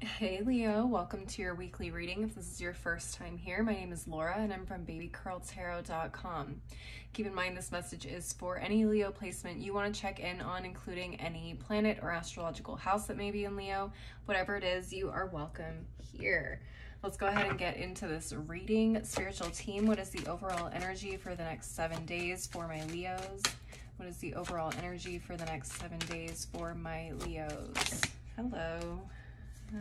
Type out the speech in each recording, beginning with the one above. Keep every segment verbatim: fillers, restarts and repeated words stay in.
Hey Leo, welcome to your weekly reading. If this is your first time here, my name is Laura and I'm from baby curl tarot dot com. Keep in mind this message is for any Leo placement you want to check in on, including any planet or astrological house that may be in Leo. Whatever it is, you are welcome here. Let's go ahead and get into this reading. Spiritual team, what is the overall energy for the next seven days for my Leos? What is the overall energy for the next seven days for my Leos? Hello.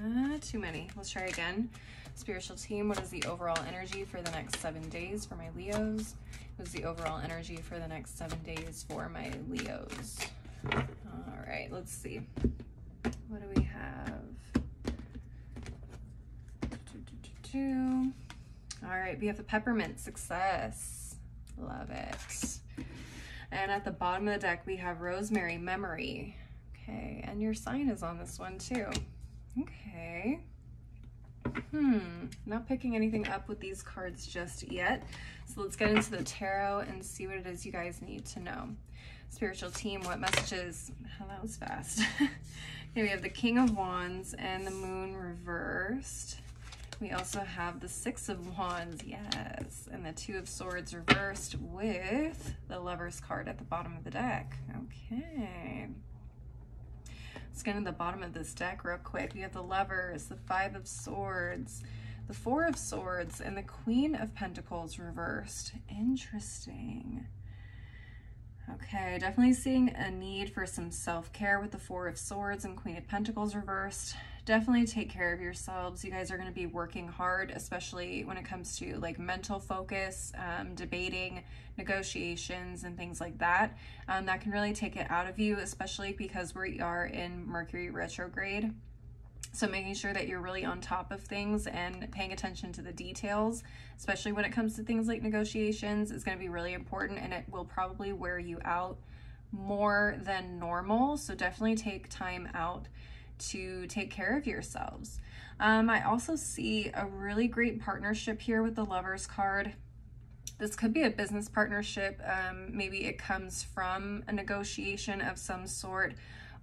Uh, too many. Let's try again. Spiritual team, what is the overall energy for the next seven days for my Leos? What is the overall energy for the next seven days for my Leos? All right, let's see. What do we have? Do, do, do, do. All right, we have the peppermint, success. Love it. And at the bottom of the deck, we have rosemary, memory. Okay, and your sign is on this one too. Okay, hmm, not picking anything up with these cards just yet. So let's get into the tarot and see what it is you guys need to know. Spiritual team, what messages? Oh, that was fast. Okay, we have the King of Wands and the Moon reversed. We also have the Six of Wands, yes, and the Two of Swords reversed with the Lover's card at the bottom of the deck. Okay. Let's get to the bottom of this deck real quick. You have the Lovers, the Five of Swords, the Four of Swords, and the Queen of Pentacles reversed. Interesting. Okay, definitely seeing a need for some self-care with the Four of Swords and Queen of Pentacles reversed. Definitely take care of yourselves. You guys are going to be working hard, especially when it comes to like mental focus, um, debating, negotiations, and things like that. Um, that can really take it out of you, especially because we are in Mercury retrograde. So making sure that you're really on top of things and paying attention to the details, especially when it comes to things like negotiations, is going to be really important, and it will probably wear you out more than normal. So definitely take time out to take care of yourselves. Um, I also see a really great partnership here with the Lover's card. This could be a business partnership. Um, maybe it comes from a negotiation of some sort,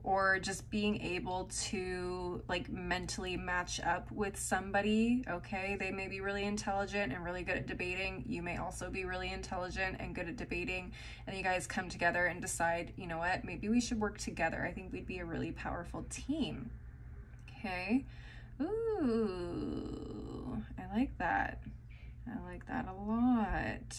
or just being able to like mentally match up with somebody, okay? They may be really intelligent and really good at debating. You may also be really intelligent and good at debating, and you guys come together and decide, you know what, maybe we should work together. I think we'd be a really powerful team, okay? Ooh, I like that. I like that a lot.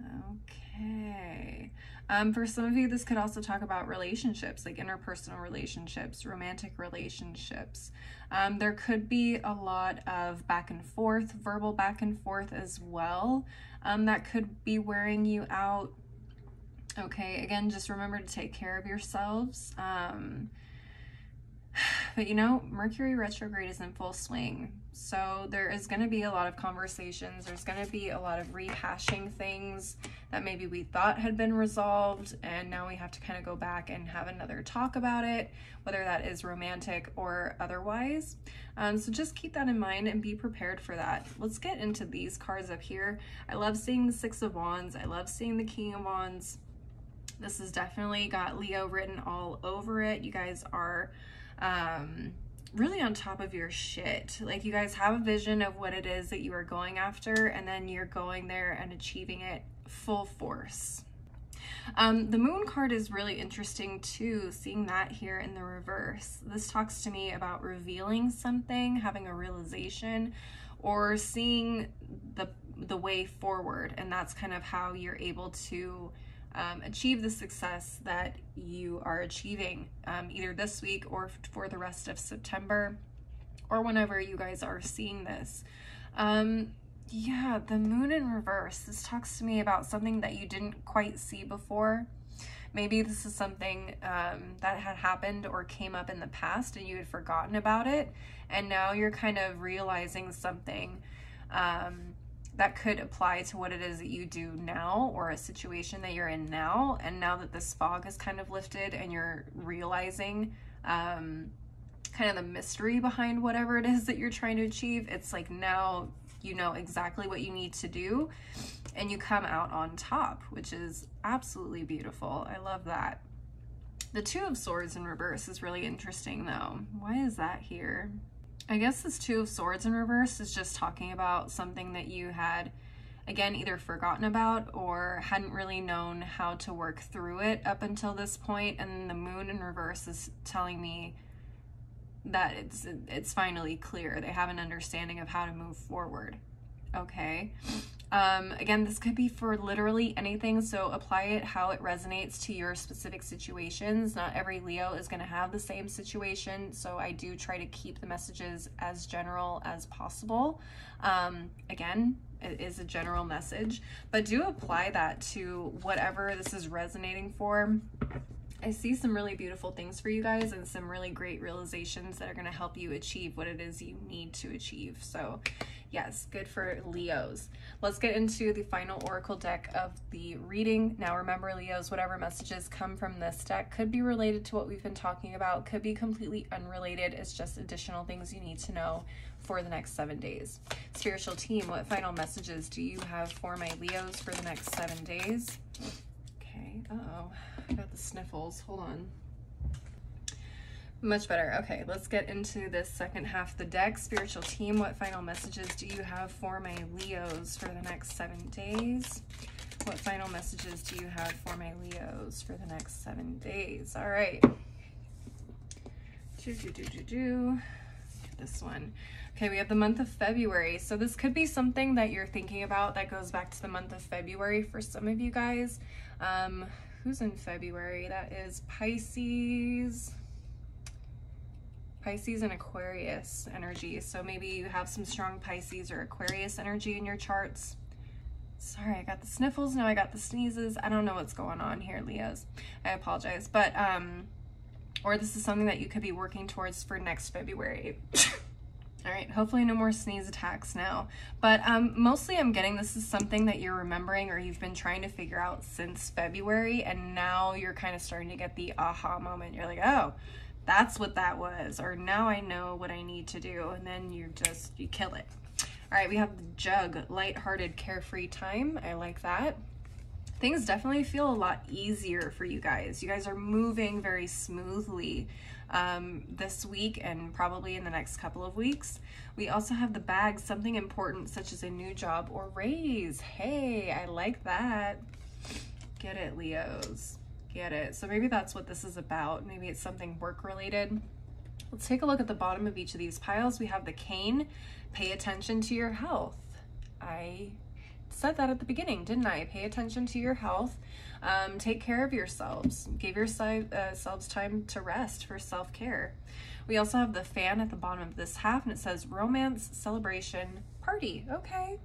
Okay. Um, for some of you, this could also talk about relationships, like interpersonal relationships, romantic relationships. Um, there could be a lot of back and forth, verbal back and forth as well. Um, that could be wearing you out. Okay, again, just remember to take care of yourselves. Um, But you know, Mercury retrograde is in full swing, so there is going to be a lot of conversations. There's going to be a lot of rehashing things that maybe we thought had been resolved, and now we have to kind of go back and have another talk about it, whether that is romantic or otherwise. Um, so just keep that in mind and be prepared for that. Let's get into these cards up here. I love seeing the Six of Wands. I love seeing the King of Wands. This has definitely got Leo written all over it. You guys are um, really on top of your shit. Like, you guys have a vision of what it is that you are going after, and then you're going there and achieving it full force. Um, the Moon card is really interesting too, seeing that here in the reverse. This talks to me about revealing something, having a realization, or seeing the, the way forward, and that's kind of how you're able to Um, achieve the success that you are achieving, um, either this week or for the rest of September, or whenever you guys are seeing this. Um, yeah, the Moon in reverse. This talks to me about something that you didn't quite see before. Maybe this is something um, that had happened or came up in the past and you had forgotten about it, and now you're kind of realizing something um, that could apply to what it is that you do now, or a situation that you're in now. And now that this fog is kind of lifted and you're realizing um, kind of the mystery behind whatever it is that you're trying to achieve, it's like now you know exactly what you need to do and you come out on top, which is absolutely beautiful. I love that. The Two of Swords in reverse is really interesting though. Why is that here? I guess this Two of Swords in reverse is just talking about something that you had, again, either forgotten about or hadn't really known how to work through it up until this point. And the Moon in reverse is telling me that it's it's finally clear. They have an understanding of how to move forward. Okay. Um, again, this could be for literally anything, so apply it how it resonates to your specific situations. Not every Leo is going to have the same situation, so I do try to keep the messages as general as possible. Um, again, it is a general message, but do apply that to whatever this is resonating for. I see some really beautiful things for you guys and some really great realizations that are going to help you achieve what it is you need to achieve. So yes, good for Leos. Let's get into the final oracle deck of the reading. Now remember, Leos, whatever messages come from this deck could be related to what we've been talking about, could be completely unrelated. It's just additional things you need to know for the next seven days. Spiritual team, what final messages do you have for my Leos for the next seven days? Uh-oh, I got the sniffles. Hold on. Much better. Okay, let's get into this second half of the deck. Spiritual team, what final messages do you have for my Leos for the next seven days? What final messages do you have for my Leos for the next seven days? All right. Do, do, do, do, do. This one. Okay, we have the month of February. So this could be something that you're thinking about that goes back to the month of February for some of you guys. Um, who's in February? That is Pisces, Pisces and Aquarius energy. So maybe you have some strong Pisces or Aquarius energy in your charts. Sorry, I got the sniffles. Now I got the sneezes. I don't know what's going on here, Leos. I apologize. But, um, or this is something that you could be working towards for next February. All right, hopefully no more sneeze attacks now. But um, mostly I'm getting this is something that you're remembering or you've been trying to figure out since February, and now you're kind of starting to get the aha moment. You're like, oh, that's what that was, or now I know what I need to do, and then you just, you kill it. All right, we have the jug, lighthearted, carefree time. I like that. Things definitely feel a lot easier for you guys. You guys are moving very smoothly um, this week and probably in the next couple of weeks. We also have the bag, something important such as a new job or raise. Hey, I like that. Get it, Leos. Get it. So maybe that's what this is about. Maybe it's something work related. Let's take a look at the bottom of each of these piles. We have the cane. Pay attention to your health. I said that at the beginning, didn't I? Pay attention to your health. Um, take care of yourselves. Give yourselves time to rest for self-care. We also have the fan at the bottom of this half, and it says romance, celebration, party. Okay.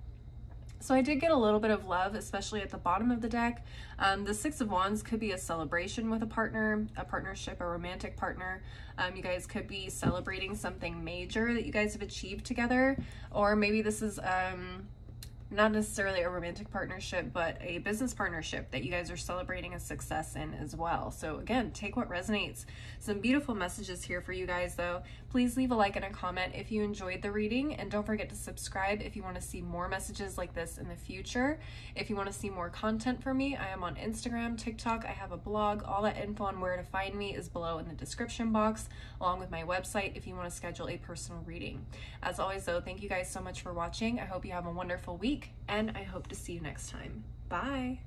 So I did get a little bit of love, especially at the bottom of the deck. Um, the Six of Wands could be a celebration with a partner, a partnership, a romantic partner. Um, you guys could be celebrating something major that you guys have achieved together, or maybe this is... Um, not necessarily a romantic partnership, but a business partnership that you guys are celebrating a success in as well. So again, take what resonates. Some beautiful messages here for you guys though. Please leave a like and a comment if you enjoyed the reading, and don't forget to subscribe if you want to see more messages like this in the future. If you want to see more content from me, I am on Instagram, TikTok, I have a blog. All that info on where to find me is below in the description box, along with my website if you want to schedule a personal reading. As always though, thank you guys so much for watching. I hope you have a wonderful week, and I hope to see you next time. Bye!